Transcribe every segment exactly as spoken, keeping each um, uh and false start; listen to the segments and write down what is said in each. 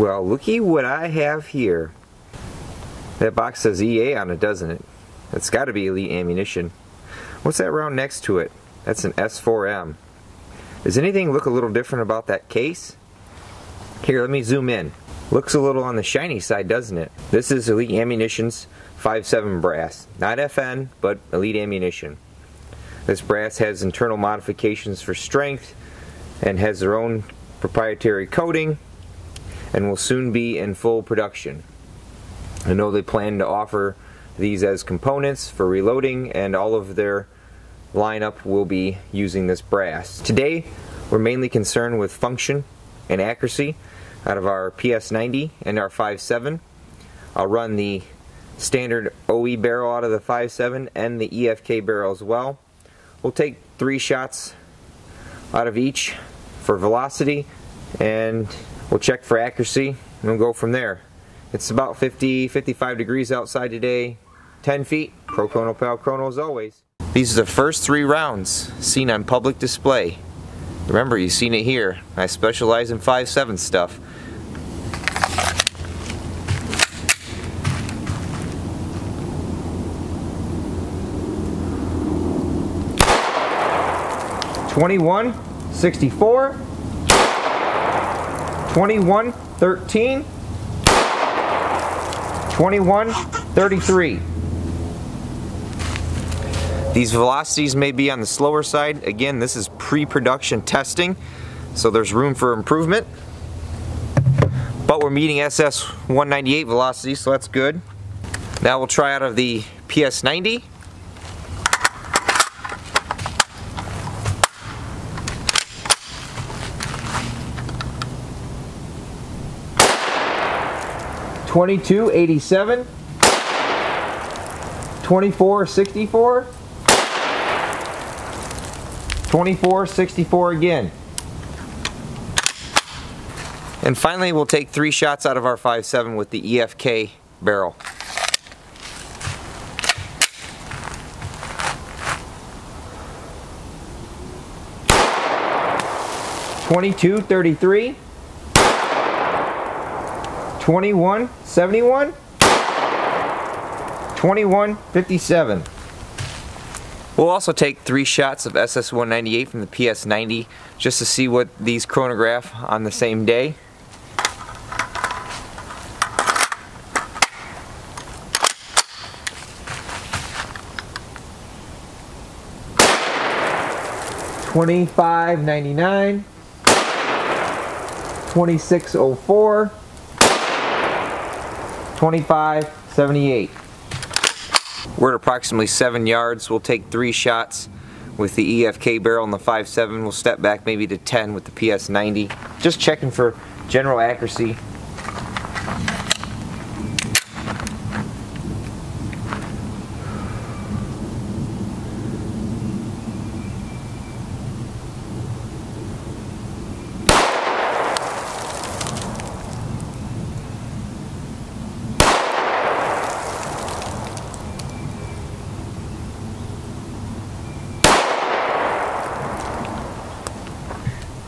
Well, looky what I have here. That box says E A on it, doesn't it? It's got to be Elite Ammunition. What's that round next to it? That's an S four M. Does anything look a little different about that case? Here, let me zoom in. Looks a little on the shiny side, doesn't it? This is Elite Ammunition's five seven brass. Not F N, but Elite Ammunition. This brass has internal modifications for strength and has their own proprietary coating and will soon be in full production. I know they plan to offer these as components for reloading, and all of their lineup will be using this brass. Today, we're mainly concerned with function and accuracy out of our P S ninety and our five seven. I'll run the standard O E barrel out of the five seven and the E F K barrel as well. We'll take three shots out of each for velocity, and we'll check for accuracy and we'll go from there. It's about fifty, fifty-five degrees outside today, ten feet. Pro Chrono Pal Chrono as always. These are the first three rounds seen on public display. Remember, you've seen it here. I specialize in five seven stuff. twenty-one sixty-four, twenty-one thirteen, twenty-one thirty-three. These velocities may be on the slower side. Again, this is pre-production testing, so there's room for improvement. But we're meeting S S one ninety-eight velocity, so that's good. Now we'll try out of the P S ninety. twenty-two eighty-seven, twenty-four sixty-four, twenty-four sixty-four again. And finally, we'll take three shots out of our five seven with the E F K barrel. twenty-two thirty-three, twenty-one seventy-one, twenty-one fifty-seven. We'll also take three shots of S S one ninety-eight from the P S ninety just to see what these chronograph on the same day. twenty-five ninety-nine, twenty-six oh four, twenty-five seventy-eight. We're at approximately seven yards. We'll take three shots with the E F K barrel and the five seven. We'll step back maybe to ten with the P S ninety. Just checking for general accuracy.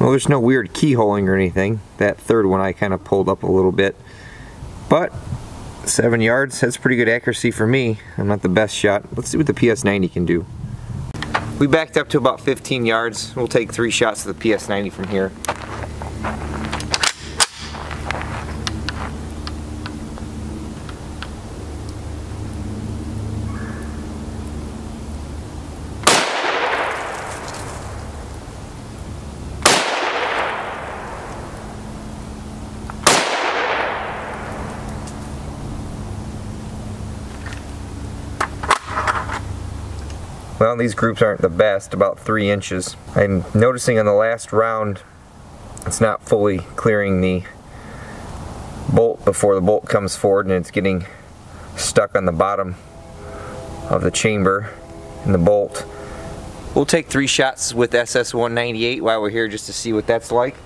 Well, there's no weird keyholing or anything. That third one I kind of pulled up a little bit. But seven yards, that's pretty good accuracy for me. I'm not the best shot. Let's see what the P S ninety can do. We backed up to about fifteen yards. We'll take three shots of the P S ninety from here. Well, these groups aren't the best, about three inches. I'm noticing on the last round, it's not fully clearing the bolt before the bolt comes forward, and it's getting stuck on the bottom of the chamber and the bolt. We'll take three shots with S S one ninety-eight while we're here just to see what that's like.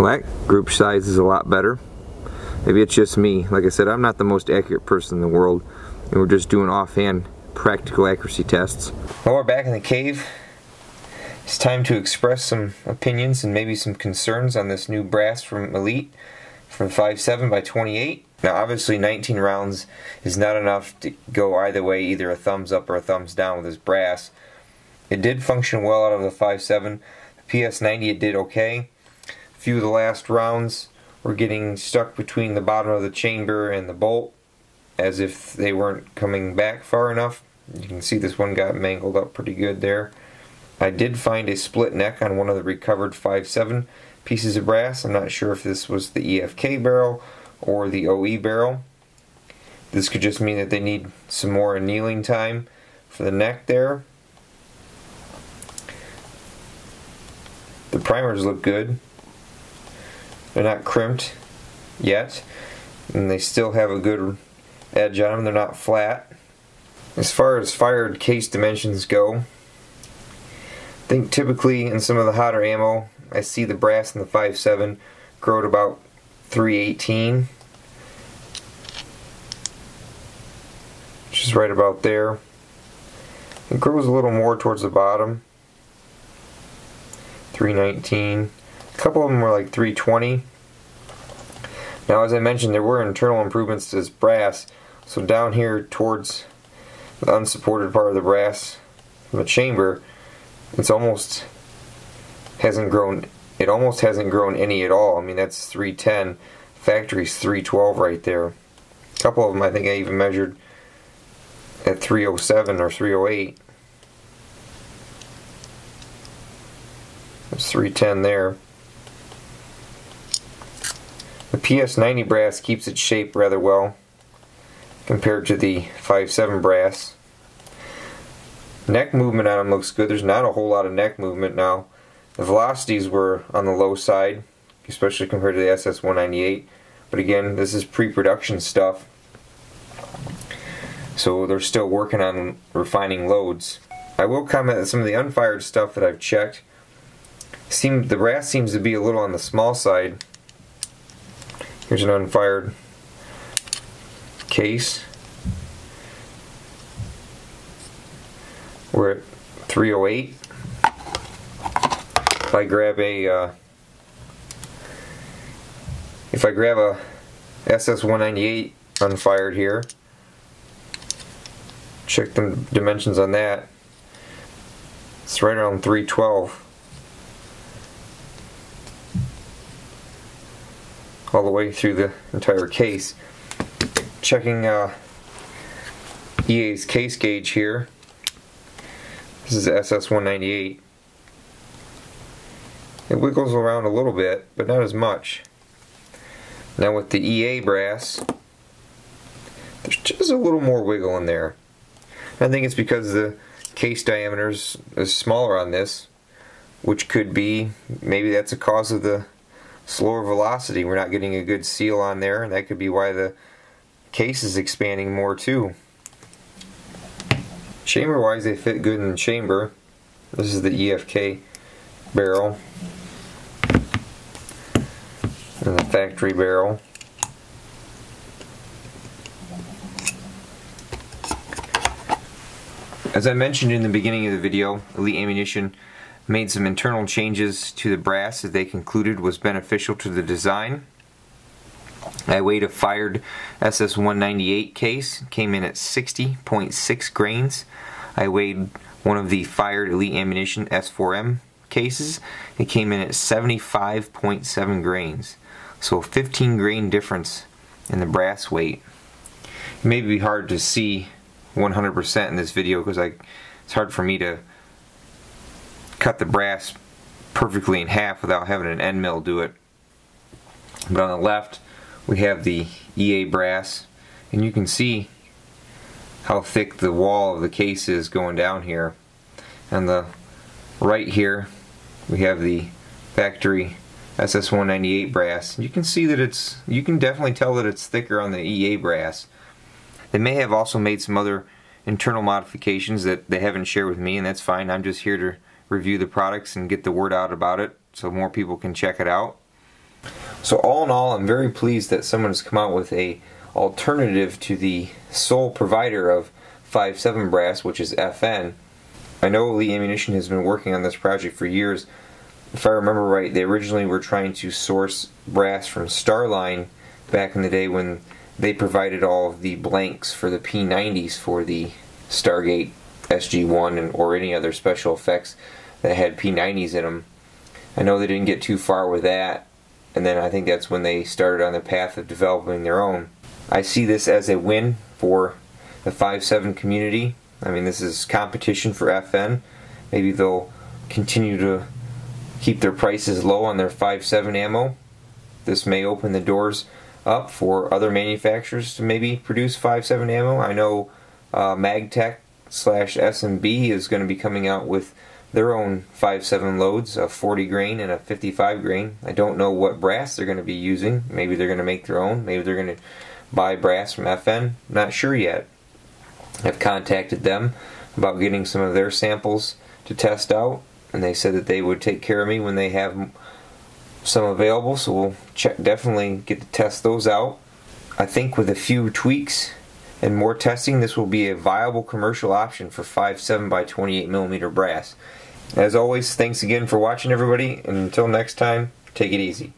Well, that group size is a lot better. Maybe it's just me. Like I said, I'm not the most accurate person in the world, and we're just doing offhand practical accuracy tests. Well, we're back in the cave. It's time to express some opinions and maybe some concerns on this new brass from Elite, from five seven by twenty-eight. Now, obviously, nineteen rounds is not enough to go either way, either a thumbs up or a thumbs down with this brass. It did function well out of the five seven. The P S ninety, it did okay. A few of the last rounds were getting stuck between the bottom of the chamber and the bolt, as if they weren't coming back far enough. You can see this one got mangled up pretty good there. I did find a split neck on one of the recovered five seven pieces of brass. I'm not sure if this was the E F K barrel or the O E barrel. This could just mean that they need some more annealing time for the neck there. The primers look good. They're not crimped yet, and they still have a good edge on them. They're not flat. As far as fired case dimensions go, I think typically in some of the hotter ammo, I see the brass in the five seven grow to about three eighteen, which is right about there. It grows a little more towards the bottom, three nineteen. A couple of them were like three twenty. Now, as I mentioned, there were internal improvements to this brass, so down here towards the unsupported part of the brass from the chamber, It's almost hasn't grown. It almost hasn't grown any at all. I mean, that's three ten. Factory's three twelve right there. A couple of them, I think I even measured at three oh seven or three oh eight. That's three ten there. The P S ninety brass keeps its shape rather well compared to the five seven brass. Neck movement on them looks good. There's not a whole lot of neck movement now. The velocities were on the low side, especially compared to the S S one ninety-eight. But again, this is pre-production stuff, so they're still working on refining loads. I will comment that some of the unfired stuff that I've checked, seemed, the brass seems to be a little on the small side. Here's an unfired case. We're at three oh eight. If I grab a uh, if I grab a S S one ninety-eight unfired here, check the dimensions on that. It's right around three twelve, all the way through the entire case. Checking uh, E A's case gauge here. This is S S one ninety-eight. It wiggles around a little bit, but not as much. Now with the E A brass, there's just a little more wiggle in there. I think it's because the case diameter is smaller on this, which could be, maybe that's a cause of the slower velocity. We're not getting a good seal on there, and that could be why the case is expanding more too. Chamber wise, they fit good in the chamber. This is the E F K barrel and the factory barrel. As I mentioned in the beginning of the video, Elite Ammunition made some internal changes to the brass that they concluded was beneficial to the design. I weighed a fired S S one ninety-eight case, came in at sixty point six grains. I weighed one of the fired Elite Ammunition S four M cases. It came in at seventy-five point seven grains. So a fifteen grain difference in the brass weight. It may be hard to see one hundred percent in this video because I, it's hard for me to cut the brass perfectly in half without having an end mill do it. But on the left, we have the E A brass, and you can see how thick the wall of the case is going down here. On the right here, we have the factory S S one ninety-eight brass. You can see that it's, you can definitely tell that it's thicker on the E A brass. They may have also made some other internal modifications that they haven't shared with me, and that's fine. I'm just here to review the products and get the word out about it so more people can check it out. So all in all, I'm very pleased that someone has come out with a alternative to the sole provider of five seven brass, which is F N. I know Elite Ammunition has been working on this project for years. If I remember right, they originally were trying to source brass from Starline back in the day when they provided all of the blanks for the P nineties for the Stargate S G one and or any other special effects that had P nineties in them. I know they didn't get too far with that, and then I think that's when they started on the path of developing their own. I see this as a win for the five seven community. I mean, this is competition for F N. Maybe they'll continue to keep their prices low on their five seven ammo. This may open the doors up for other manufacturers to maybe produce five seven ammo. I know uh, Magtech slash S and B is going to be coming out with their own five seven loads, a forty grain and a fifty-five grain. I don't know what brass they're going to be using. Maybe they're going to make their own. Maybe they're going to buy brass from F N. Not sure yet. I've contacted them about getting some of their samples to test out, and they said that they would take care of me when they have some available, so we'll check, definitely get to test those out. I think with a few tweaks and more testing, this will be a viable commercial option for five seven by twenty-eight millimeter brass. As always, thanks again for watching, everybody, and until next time, take it easy.